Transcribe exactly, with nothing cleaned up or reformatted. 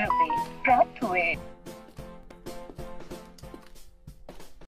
aeroplane, prop to it.